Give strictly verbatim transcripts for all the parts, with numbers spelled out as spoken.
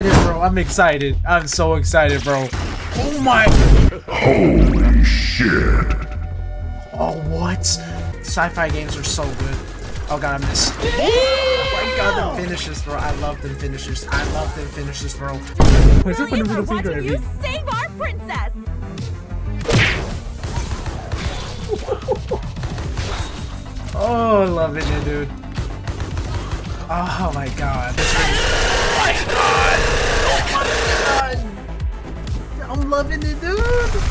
bro. I'm excited. I'm so excited, bro. Oh my. Holy shit. Oh, what? Sci-fi games are so good. Oh god, I missed. Oh my god, them finishes, bro. I love them finishes. I love them finishes, bro. Where's it put a little finger at me? Save our princess. Oh, loving it, dude. Oh my god. Oh my god. Oh my god. I'm loving it, dude.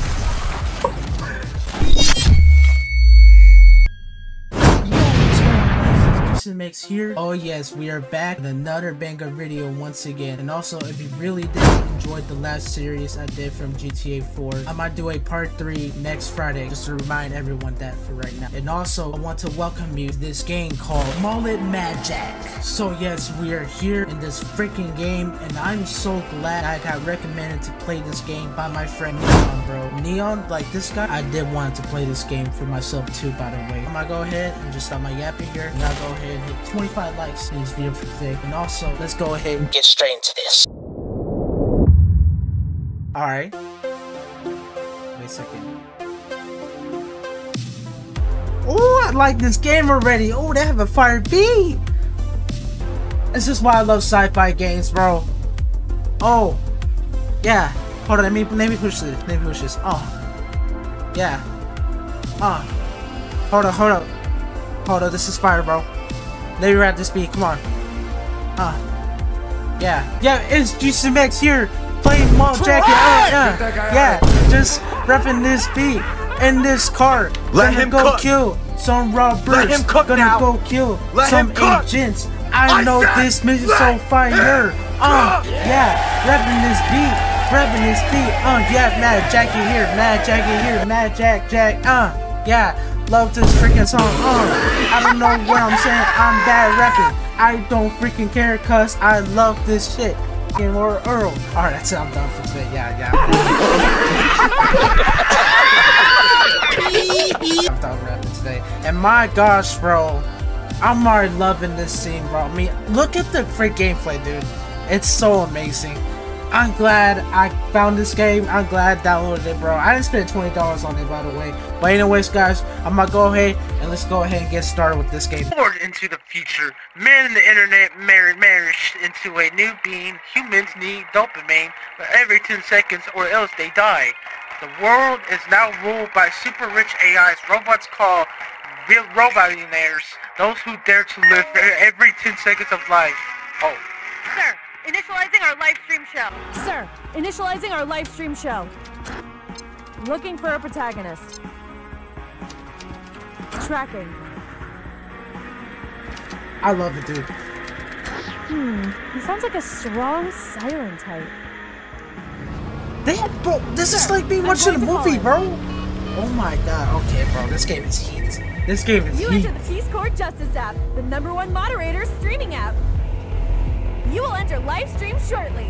G C M X here. Oh yes, we are back with another banger video once again. And also, if you really did enjoy the last series I did from G T A four, I might do a part three next Friday, just to remind everyone that for right now. And also, I want to welcome you to this game called Mullet MadJack. So yes, we are here in this freaking game, and I'm so glad I got recommended to play this game by my friend Neon, bro. Neon, like this guy, I did want to play this game for myself too, by the way. I'm gonna go ahead and just stop my yapping here, and I'll go ahead and hit twenty-five likes in this video for today. And also, let's go ahead and get straight into this. Alright. Wait a second. Oh, I like this game already. Oh, they have a fire beat. This is why I love sci-fi games, bro. Oh. Yeah. Hold on, let me, let me push this. Let me push this. Oh. Yeah. Oh. Hold on, hold on. Hold on, this is fire, bro. Let me wrap this beat, come on. Ah. Uh, yeah. Yeah, it's G C M X here playing Mullet Jacket. Uh, uh, yeah, just repping this beat in this car. Let gonna him go cook. Kill some robbers. Let him cook gonna now. Go kill Let some agents. I, I know this mission so fire. Uh, yeah, repping this beat. Repping this beat. Uh, yeah, Mad Jackie here. Mad Jackie here. Mad Jack Jack. Uh, yeah. Love this freaking song. Uh, I don't know what I'm saying. I'm bad rapping. I don't freaking care, cuz I love this shit. Fucking Earl. Alright, that's it. I'm done for today. Yeah, yeah. I'm done rapping today. And my gosh, bro. I'm already loving this scene, bro. I mean, look at the freak gameplay, dude. It's so amazing. I'm glad I found this game. I'm glad I downloaded it, bro. I didn't spend twenty dollars on it, by the way. But anyways, guys, I'm gonna go ahead and let's go ahead and get started with this game. Forward into the future, man and the internet married marriage into a new being. Humans need dopamine every ten seconds or else they die. The world is now ruled by super rich A Is. Robots call real robotionaires those who dare to live every ten seconds of life. Oh. Sir. Initializing our live stream show. Sir, initializing our live stream show. Looking for a protagonist. Tracking. I love it, dude. Hmm, he sounds like a strong siren type. They had, bro, this Sir, is like me watching a movie, bro. Oh my god, okay, bro, this game is heat. This game is you heat. You enter the Peace Corps Justice app, the number one moderator streaming app. You will enter live stream shortly.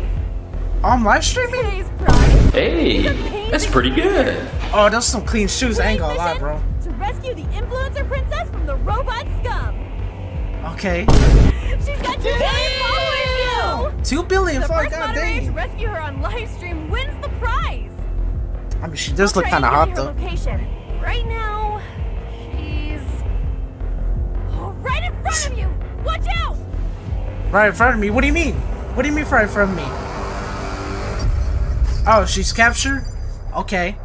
I'm live streaming? Today's prize. Hey, that's pretty good. Oh, those some clean shoes. Today's I ain't gonna lie, bro. To rescue the influencer princess from the robot scum. Okay. She's got two billion followers now. Two billion followers. God dang. To rescue her on live stream wins the prize. I mean, she does we'll look kind of hot though. Location. Right now, she's oh, right in front of you. Watch out! Right in front of me? What do you mean? What do you mean right in front of me? Oh, she's captured? Okay.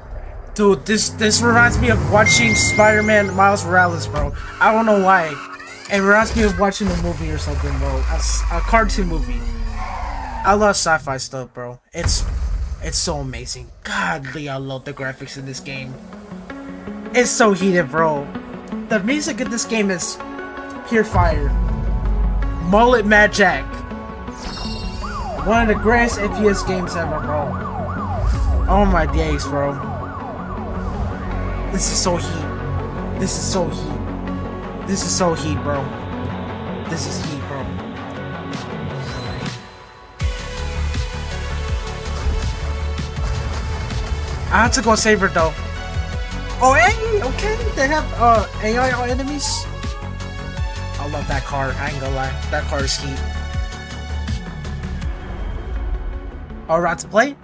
Dude, this this reminds me of watching Spider-Man Miles Morales, bro. I don't know why. It reminds me of watching a movie or something, bro. A, a cartoon movie. I love sci-fi stuff, bro. It's it's so amazing. Godly, I love the graphics in this game. It's so heated, bro. The music in this game is pure fire. Mullet MadJack, one of the greatest F P S games ever, bro. Oh my days, bro. This is so heat. This is so heat. This is so heat, bro. This is heat, bro. I have to go save her though. Oh, hey, okay. They have uh A I enemies. I love that car, I ain't gonna lie. That car is heat. All right, to play.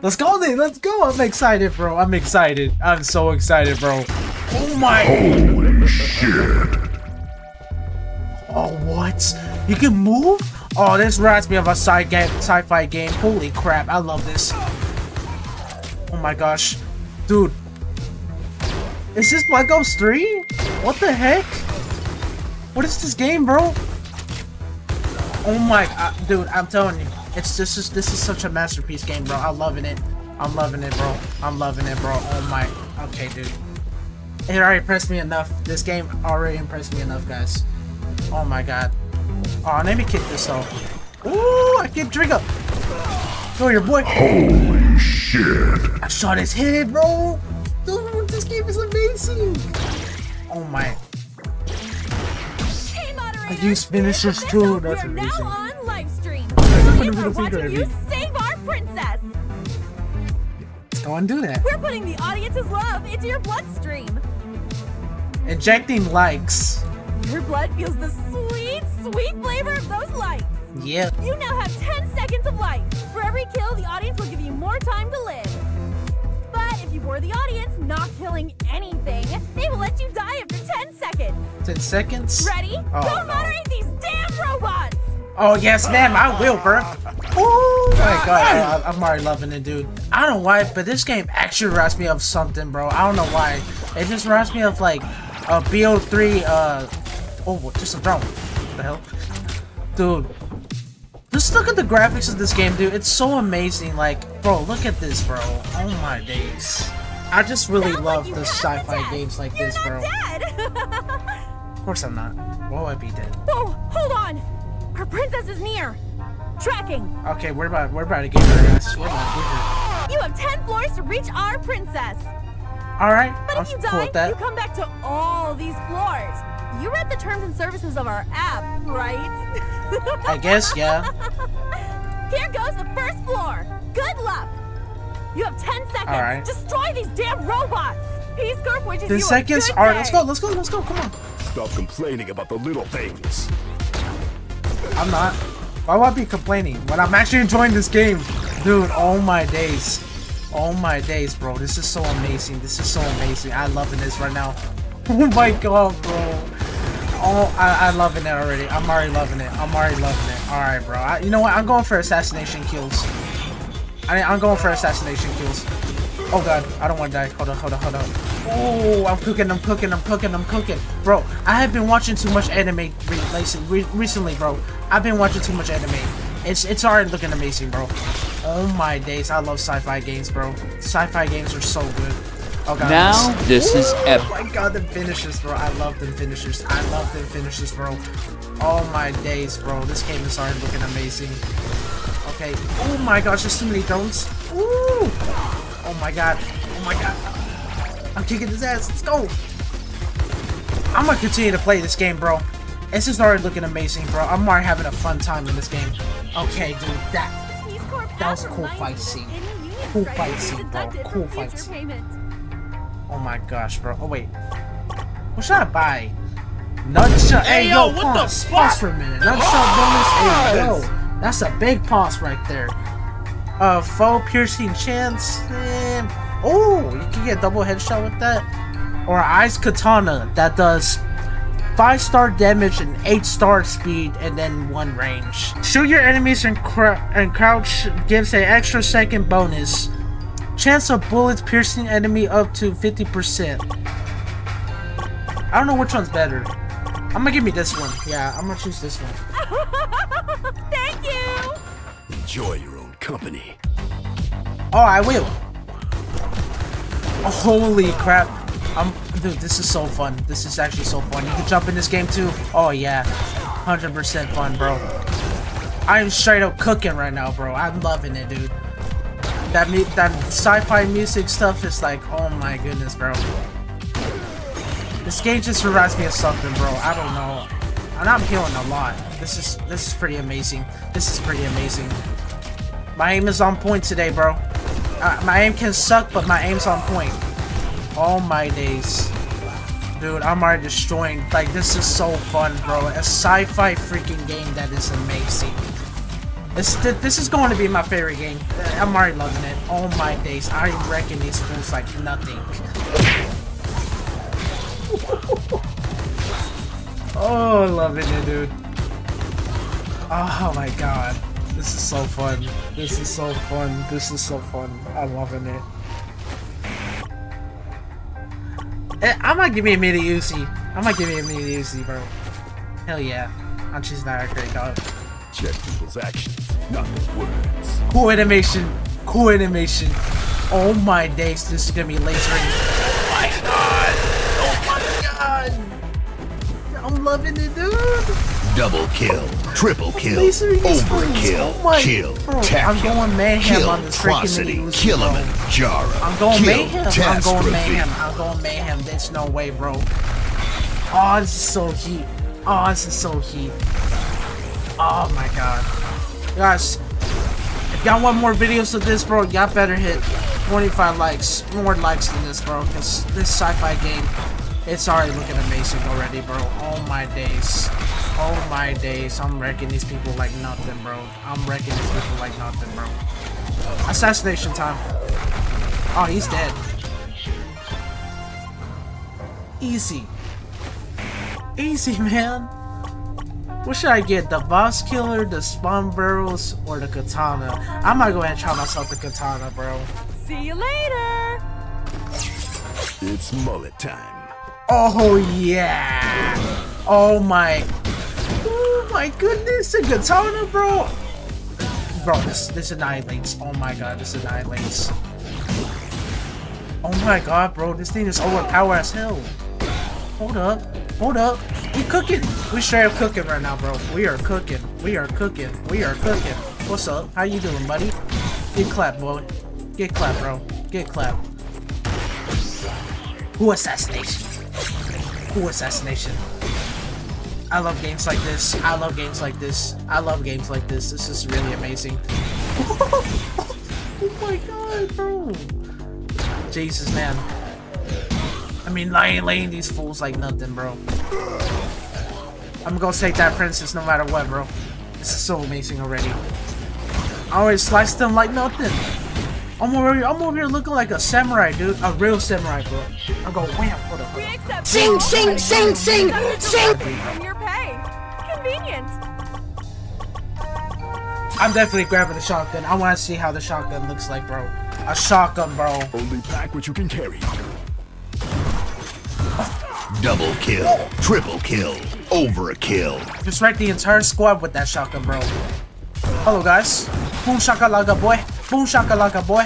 Let's go then. Let's go. I'm excited, bro. I'm excited. I'm so excited, bro. Oh my. Holy shit. Oh, what? You can move? Oh, this reminds me of a side game, sci-fi game. Holy crap. I love this. Oh my gosh. Dude. Is this Black Ops three? What the heck? What is this game, bro? Oh my, uh, dude, I'm telling you, it's this is this is such a masterpiece game, bro. I'm loving it. I'm loving it, bro. I'm loving it, bro. Oh my. Okay, dude. It already impressed me enough. This game already impressed me enough, guys. Oh my god. Oh, let me kick this off. Ooh, I can drink up. Go your boy. Holy shit! I shot his head, bro. Dude, this game is amazing. Oh my. I use finishes too. That's the reason. We're now on live stream. You save our princess. Let's go and do that. We're putting the audience's love into your bloodstream. Injecting likes. Your blood feels the sweet, sweet flavor of those likes. Yeah. You now have ten seconds of life. For every kill, the audience will give you more time to live. But if you bore the audience not killing anything, they will let you die after ten seconds. ten seconds? Ready? Oh, go no. Moderate these damn robots! Oh, yes, ma'am, I will, bro. Oh my god, I'm already loving it, dude. I don't know why, but this game actually reminds me of something, bro. I don't know why. It just reminds me of, like, a B O three, uh... oh, just a drone. What the hell? Dude. Just look at the graphics of this game, dude. It's so amazing. Like, bro, look at this, bro. Oh my days. I just really Sounds love like the sci-fi games like You're this, bro. Of course I'm not. Whoa, I'd be dead. Whoa, hold on. Our princess is near. Tracking. Okay, we're about we're about to get her, guys. We're about to get her. You have ten floors to reach our princess. Alright. But if you die, that. you come back to all these floors. You read the terms and services of our app, right? I guess, yeah. Here goes the first floor. Good luck. You have ten seconds. All right. Destroy these damn robots. Peace Corps wishes you a good day. ten seconds. All right, let's go. Let's go. Let's go. Come on. Stop complaining about the little things. I'm not. Why would I be complaining when I'm actually enjoying this game, dude? Oh my days. Oh my days, bro. This is so amazing. This is so amazing. I'm loving this right now. Oh my god, bro. Oh, I, I'm loving it already. I'm already loving it. I'm already loving it. All right, bro. I, you know what? I'm going for assassination kills. I, I'm going for assassination kills. Oh, God. I don't want to die. Hold on, hold on, hold on. Oh, I'm cooking. I'm cooking. I'm cooking. I'm cooking. Bro, I have been watching too much anime re recently, bro. I've been watching too much anime. It's, it's already looking amazing, bro. Oh, my days. I love sci-fi games, bro. Sci-fi games are so good. Oh, God, now this, this is epic. Oh my god, the finishers, bro. I love them finishers. I love them finishers, bro. Oh my days, bro. This game is already looking amazing. Okay. Oh my gosh, there's too many drones. Ooh. Oh my god. Oh my god. I'm kicking his ass. Let's go. I'm gonna continue to play this game, bro. This is already looking amazing, bro. I'm already having a fun time in this game. Okay, dude. That, that was a cool fight scene. Cool fight scene, bro. Cool fight scene. Oh my gosh, bro. Oh, wait. What should I buy? Nutshot. Hey, yo, what the fuck? Pause for a minute. Nutshot bonus. Hey, yo. That's a big pause right there. Uh, full piercing chance. And... oh, you can get a double headshot with that. Or Ice Katana that does five star damage and eight star speed and then one range. Shoot your enemies and, cr and crouch gives an extra second bonus. Chance of bullets piercing enemy up to fifty percent. I don't know which one's better. I'm gonna give me this one. Yeah, I'm gonna choose this one. Thank you! Enjoy your own company. Oh, I will. Oh, holy crap. I'm, dude, this is so fun. This is actually so fun. You can jump in this game too. Oh, yeah. one hundred percent fun, bro. I am straight up cooking right now, bro. I'm loving it, dude. That me that sci-fi music stuff is like, oh my goodness, bro. This game just reminds me of something, bro. I don't know. And I'm healing a lot. This is this is pretty amazing. This is pretty amazing. My aim is on point today, bro. Uh, my aim can suck, but my aim's on point. Oh my days, dude. I'm already destroying. Like, this is so fun, bro. A sci-fi freaking game that is amazing. This, this is going to be my favorite game. I'm already loving it. Oh my days. I reckon these fools like nothing. Oh, loving it, dude. Oh my god. This is so fun. This is so fun. This is so fun. I'm loving it. I might give me a mini Uzi. I might give me a mini Uzi, bro. Hell yeah. And she's not a great dog. Check people's actions, not his words. Cool animation. Cool animation. Oh my days, this is gonna be lasering. Oh my god! Oh my god! I'm loving it, dude! Double kill, triple kill, overkill, oh kill, bro, I'm going mayhem kill, on this freaking news, kill him and Jara. I'm going kill, mayhem, I'm going mayhem, I'm going mayhem, there's no way, bro. Oh, this is so heat. Oh, this is so heat. Oh my god. Guys, if y'all want more videos of this, bro, y'all better hit twenty-five likes, more likes than this, bro, because this sci-fi game, it's already looking amazing already, bro. Oh my days. Oh my days. I'm wrecking these people like nothing, bro. I'm wrecking these people like nothing, bro. Assassination time. Oh, he's dead. Easy. Easy, man. What should I get? The boss killer, the spawn barrels, or the katana? I might go ahead and try myself the katana, bro. See you later! It's mullet time. Oh, yeah! Oh, my... Oh, my goodness! The katana, bro! Bro, this, this annihilates. Oh, my God. This annihilates. Oh, my God, bro. This thing is overpowered as hell. Hold up. Hold up. We cooking. We straight up cooking right now, bro. We are cooking. We are cooking. We are cooking. What's up? How you doing, buddy? Get clapped, boy. Get clapped, bro. Get clapped. Who assassination? Who assassination? I love games like this. I love games like this. I love games like this. This is really amazing. Oh my god, bro. Jesus, man. I mean, lying, laying these fools like nothing, bro. I'm gonna take that princess no matter what, bro. This is so amazing already. I already sliced them like nothing. I'm over here, I'm over here looking like a samurai, dude. A real samurai, bro. I'm going wham, hold up, hold up. Sing, sing, sing, sing, sing! Your pay. Convenient. I'm definitely grabbing the shotgun. I want to see how the shotgun looks like, bro. A shotgun, bro. Only pack what you can carry. Double kill, triple kill, overkill. Just wrecked the entire squad with that shotgun, bro. Hello, guys. Boom shakalaka, boy. Boom shakalaka, boy.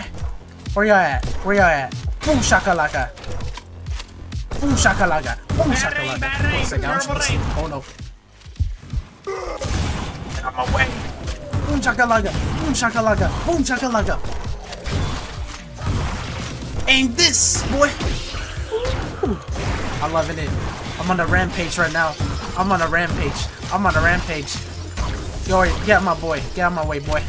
Where y'all at? Where y'all at? Boom shakalaka. Boom shakalaka. Boom shakalaka. One second, I'm supposed to... Oh, no. Get out my way. Boom shakalaka. Boom shakalaka. Boom shakalaka. Aim this, boy. I'm loving it. I'm on a rampage right now. I'm on a rampage. I'm on a rampage. Yo, get out my boy. Get out my way, boy.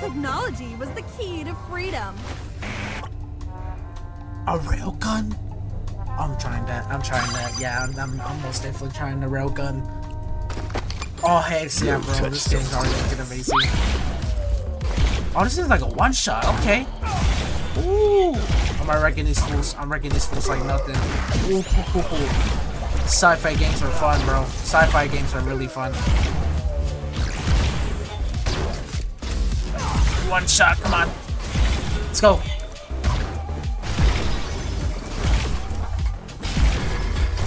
Technology was the key to freedom. A railgun? I'm trying that. I'm trying that. Yeah, I'm, I'm, I'm most definitely trying the railgun. Oh, hey, see, yeah, bro. This thing's already looking amazing. Oh, this is like a one shot. Okay. Ooh. I'm wrecking these fools. I'm wrecking these fools like nothing. Sci-fi games are fun, bro. Sci-fi games are really fun. One shot, come on. Let's go.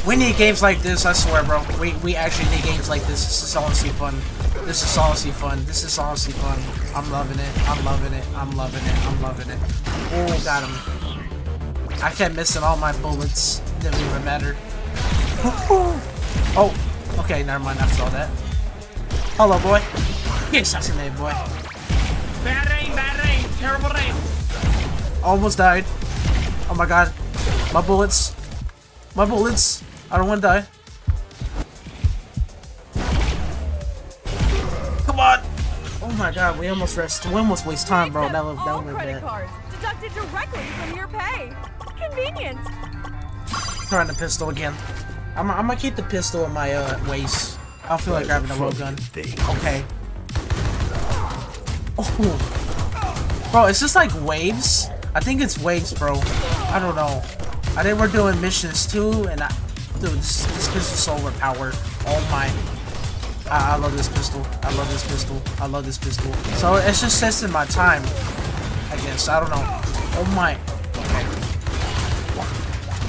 We need games like this, I swear, bro. We we actually need games like this. This is honestly fun. This is honestly fun. This is honestly fun. I'm loving it. I'm loving it. I'm loving it. I'm loving it. Oh, got him. I kept missing all my bullets. Didn't even matter. Oh, okay, never mind. I saw that. Hello, boy. Get assassinated, boy. Bad rain, bad rain, terrible rain. Almost died. Oh my god, my bullets, my bullets. I don't want to die. Come on. Oh my god, we almost rest. We almost waste time, bro. That was that was bad. Cards deducted directly from your pay. Convenient. Trying the pistol again. I'm, I'm gonna keep the pistol in my uh, waist. I don't feel like grabbing a low gun. Okay. Oh. Bro, is this like waves? I think it's waves, bro. I don't know. I think we're doing missions too, and I... Dude, this, this pistol is so overpowered. Oh my... I, I love this pistol. I love this pistol. I love this pistol. So, it's just testing my time, I guess. I don't know. Oh my...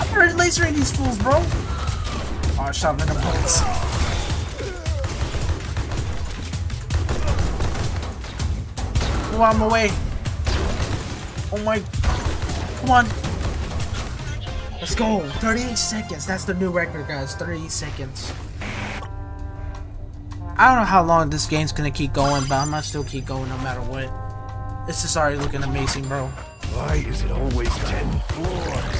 I'm already lasering these fools, bro. Oh, I shot venom bullets. Oh, I'm away. Oh my... Come on. Let's go. thirty-eight seconds. That's the new record, guys. thirty-eight seconds. I don't know how long this game's gonna keep going, but I'm gonna still keep going no matter what. This is already looking amazing, bro. Why is it always ten floors?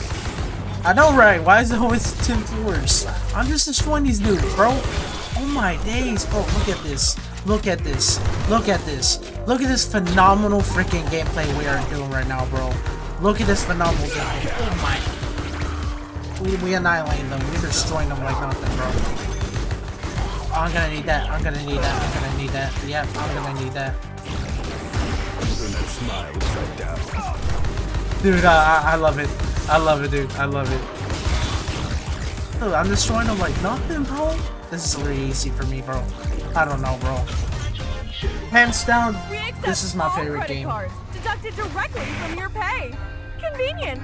I know, right? Why is it always ten floors? I'm just destroying these dudes, bro. Oh my days, bro. Look at this. Look at this. Look at this. Look at this phenomenal freaking gameplay we are doing right now, bro. Look at this phenomenal guy. Oh my. We, we annihilating them. We're destroying them like nothing, bro. Oh, I'm gonna need that. I'm gonna need that. I'm gonna need that. Yep, I'm gonna need that. Dude, I, I love it. I love it, dude. I love it. Dude, I'm destroying them like nothing, bro. This is really easy for me, bro. I don't know, bro. Hands down, this is my favorite game. Deducted directly from your pay. Convenient.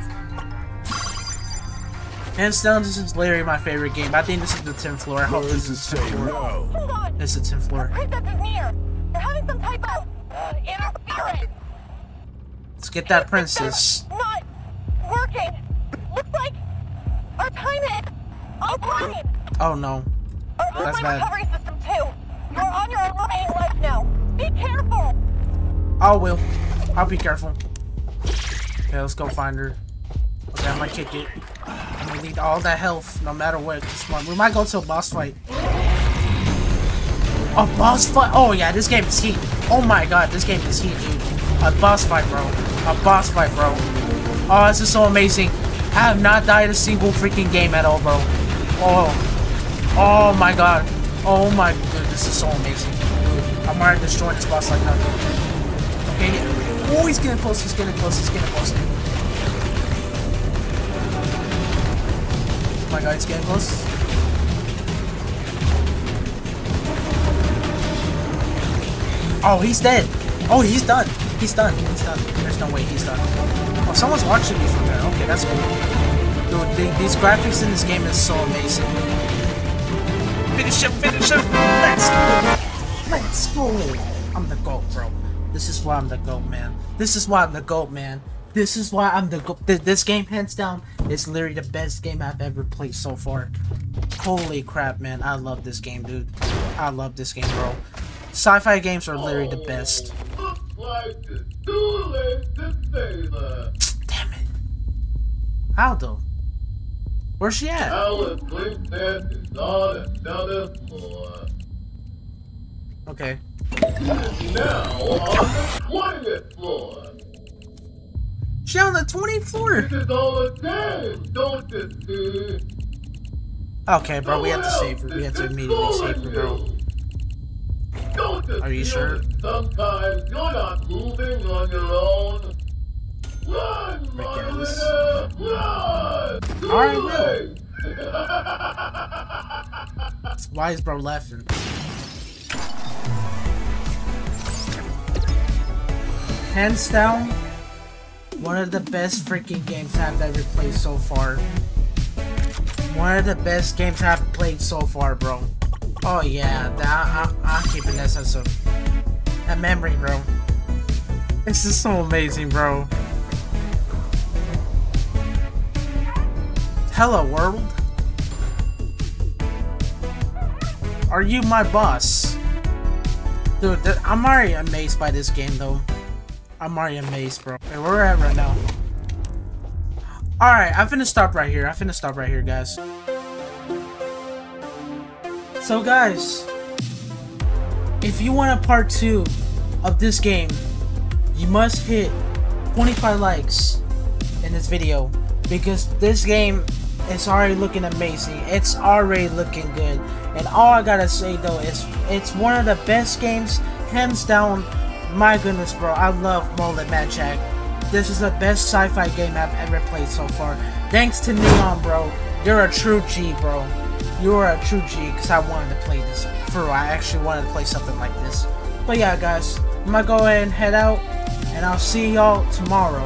Hands down, this is literally my favorite game. I think this is the tenth floor. I hope this is the tenth floor. Hold on. This is the tenth floor. They're having some type of uh, interference. Let's get that princess. Not working. Looks like our time is offline. Oh no. Our That's bad. Recovery system too. You're on your own life now. Be careful. I will. I'll be careful. Okay, let's go find her. Okay, I'm gonna kick it. We need all that health, no matter what. We might go to a boss fight. A boss fight? Oh yeah, this game is heat. Oh my god, this game is heat, dude. A boss fight, bro. A boss fight, bro. Oh, this is so amazing. I have not died a single freaking game at all, bro. Oh. Oh my god. Oh my dude, this is so amazing. Dude, I'm already destroying this boss like nothing. Okay. Oh, he's getting close, he's getting close, he's getting close. Oh my god, it's getting close. Oh, he's dead. Oh, he's done. He's done. He's done. There's no way he's done. Oh, someone's watching me from there. Okay, that's cool. Dude, the, these graphics in this game is so amazing. Finish him, finish him. Let's go. Let's go. I'm the GOAT, bro. This is why I'm the GOAT, man. This is why I'm the GOAT, man. This is why I'm the go- th this game, hands down, is literally the best game I've ever played so far. Holy crap, man. I love this game, dude. I love this game, bro. Sci-fi games are literally the best. Oh, like too late to save her. Damn it. Aldo. Where's she at? Okay. Now on the twentieth floor. She's on the twentieth floor! This is all it takes, don't it be? Okay, bro, we have to save her. We have to immediately save her, bro. Are you sure? Sometimes you're not moving on your own. Run, Marlena, run! Too late! Why is bro laughing? Hands down. One of the best freaking games I've ever played so far. One of the best games I've played so far, bro. Oh yeah, that, I, I, I'm keeping that sense of that memory, bro. This is so amazing, bro. Hello, world. Are you my boss? Dude, th I'm already amazed by this game, though. I'm already amazed, bro. Wait, where we're at right now. Alright, I'm finna stop right here. I'm finna stop right here, guys. So, guys, if you want a part two of this game, you must hit twenty-five likes in this video, because this game is already looking amazing. It's already looking good. And all I gotta say, though, is it's one of the best games, hands down. My goodness, bro, I love Mullet MadJack. This is the best sci-fi game I've ever played so far. Thanks to Neon, bro. You're a true G, bro. You're a true G, because I wanted to play this. For real, I actually wanted to play something like this. But yeah, guys, I'm going to go ahead and head out, and I'll see y'all tomorrow.